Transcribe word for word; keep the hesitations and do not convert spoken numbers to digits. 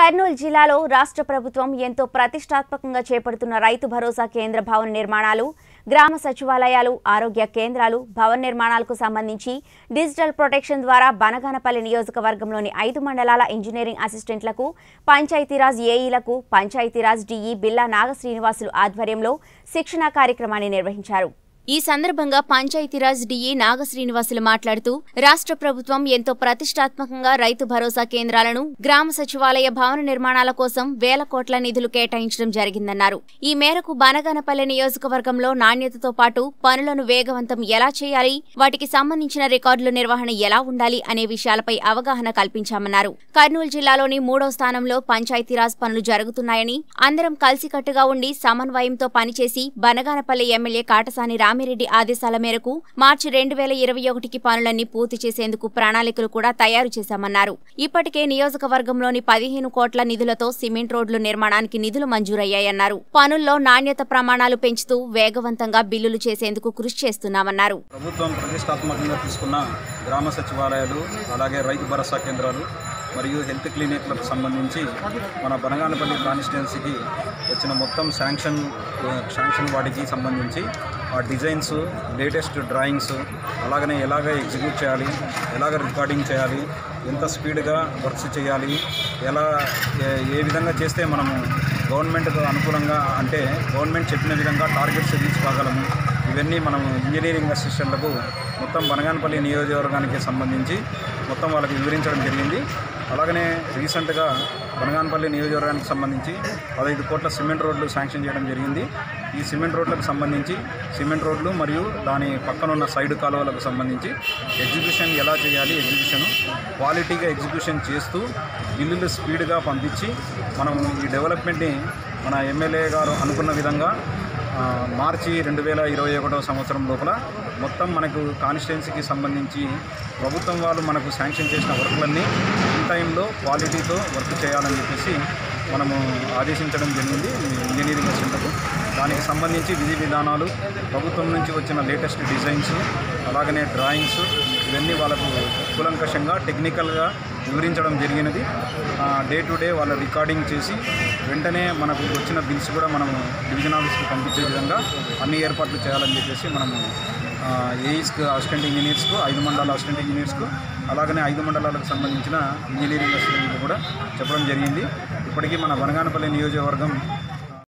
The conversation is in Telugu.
కర్నూలు జిల్లాలో రాష్ట్ర ప్రభుత్వం ఎంతో ప్రతిష్టాత్మకంగా చేపడుతున్న రైతు భరోసా కేంద్ర భవన నిర్మాణాలు, గ్రామ సచివాలయాలు, ఆరోగ్య కేంద్రాలు, భవన నిర్మాణాలకు సంబంధించి డిజిటల్ ప్రొటెక్షన్ ద్వారా బనగానపల్లి నియోజకవర్గంలోని ఐదు మండలాల ఇంజనీరింగ్ అసిస్టెంట్లకు, పంచాయతీరాజ్ ఏఈలకు, పంచాయతీరాజ్ డిఈ బిల్లా నాగశ్రీనివాసులు ఆధ్వర్యంలో శిక్షణ కార్యక్రమాన్ని నిర్వహించారు. ఈ సందర్భంగా పంచాయతీరాజ్ డిఈ నాగశ్రీనివాసులు మాట్లాడుతూ, రాష్ట్ర ప్రభుత్వం ఎంతో ప్రతిష్టాత్మకంగా రైతు భరోసా కేంద్రాలను, గ్రామ సచివాలయ భవన నిర్మాణాల కోసం వేల కోట్ల నిధులు కేటాయించడం జరిగిందన్నారు. ఈ మేరకు బనగానపల్లి నియోజకవర్గంలో నాణ్యతతో పాటు పనులను వేగవంతం ఎలా చేయాలి, వాటికి సంబంధించిన రికార్డుల నిర్వహణ ఎలా ఉండాలి అనే విషయాలపై అవగాహన కల్పించామన్నారు. కర్నూలు జిల్లాలోని మూడో స్థానంలో పంచాయతీరాజ్ పనులు జరుగుతున్నాయని, అందరం కలిసికట్టుగా ఉండి సమన్వయంతో పనిచేసి బనగానపల్లి ఎమ్మెల్యే కాటసాని రామ రెడ్డి ఆదేశాల మేరకు మార్చి రెండు వేల ఇరవై ఒకటికి పనులన్నీ పూర్తి చేసేందుకు ప్రణాళికలు కూడా తయారు చేశామన్నారు. ఇప్పటికే నియోజకవర్గంలోని పదిహేను కోట్ల నిధులతో సిమెంట్ రోడ్ల నిర్మాణానికి నిధులు మంజూరయ్యాయన్నారు. పనుల్లో నాణ్యత ప్రమాణాలు పెంచుతూ వేగవంతంగా బిల్లులు చేసేందుకు కృషి చేస్తున్నామన్నారు. ప్రభుత్వం ప్రతిష్టాత్మకంగా తీసుకున్న గ్రామ సచివాలయాలు, అలాగే రైతు భరోసా కేంద్రాలు మరియు హెల్త్ క్లినిక్లకు సంబంధించి మన బనగానపల్లి కాన్స్టిట్యున్సీకి వచ్చిన మొత్తం శాంక్షన్ శాంక్షన్ వాటికి సంబంధించి ఆ డిజైన్స్, లేటెస్ట్ డ్రాయింగ్స్, అలాగనే ఎలాగ ఎగ్జిక్యూట్ చేయాలి, ఎలాగ రికార్డింగ్ చేయాలి, ఎంత స్పీడ్గా వర్క్స్ చేయాలి, ఎలా ఏ విధంగా చేస్తే మనము గవర్నమెంట్కు అనుకూలంగా, అంటే గవర్నమెంట్ చెప్పిన విధంగా టార్గెట్స్ రీచ్ కాగలము, ఇవన్నీ మనం ఇంజనీరింగ్ అసిస్టెంట్లకు మొత్తం బనగానపల్లి నియోజకవర్గానికి సంబంధించి మొత్తం వాళ్ళకి వివరించడం జరిగింది. అలాగనే రీసెంట్గా బనగానపల్లి నియోజకవర్గానికి సంబంధించి పదహైదు కోట్ల సిమెంట్ రోడ్లు శాంక్షన్ చేయడం జరిగింది. ఈ సిమెంట్ రోడ్లకు సంబంధించి సిమెంట్ రోడ్లు మరియు దాని పక్కనున్న సైడ్ కాలువలకు సంబంధించి ఎగ్జిక్యూషన్ ఎలా చేయాలి, ఎగ్జిక్యూషన్ క్వాలిటీగా ఎగ్జిక్యూషన్ చేస్తూ బిల్లులు స్పీడ్గా పంపించి మనం ఈ డెవలప్మెంట్ని మన ఎమ్మెల్యే గారు అనుకున్న విధంగా మార్చి రెండు వేల ఇరవై ఒకటో సంవత్సరం లోపల మొత్తం మనకు కాన్స్టిట్యున్సీకి సంబంధించి ప్రభుత్వం వాళ్ళు మనకు శాంక్షన్ చేసిన వర్క్లన్నీ ఇన్ టైంలో క్వాలిటీతో వర్క్ చేయాలని చెప్పేసి మనము ఆదేశించడం జరిగింది ఇంజనీరింగ్ సెంటర్కు. దానికి సంబంధించి విధి విధానాలు, ప్రభుత్వం నుంచి వచ్చిన లేటెస్ట్ డిజైన్స్, అలాగనే డ్రాయింగ్స్, ఇవన్నీ వాళ్ళకు కూలంకషంగా టెక్నికల్గా వివరించడం జరిగినది. డే టు డే వాళ్ళ రికార్డింగ్ చేసి వెంటనే మనకు వచ్చిన బిల్స్ కూడా మనము డివిజన్ ఆఫీస్కి పంపించే విధంగా అన్ని ఏర్పాట్లు చేయాలని చెప్పేసి మనము ఏఈస్కు, అసిస్టెంట్ ఇంజనీర్స్కు, ఐదు మండలాల అసిస్టెంట్ ఇంజనీర్స్కు, అలాగనే ఐదు మండలాలకు సంబంధించిన ఇంజనీరింగ్ అసిస్టెంట్లు కూడా చెప్పడం జరిగింది. ఇప్పటికీ మన బనగానపల్లి నియోజకవర్గం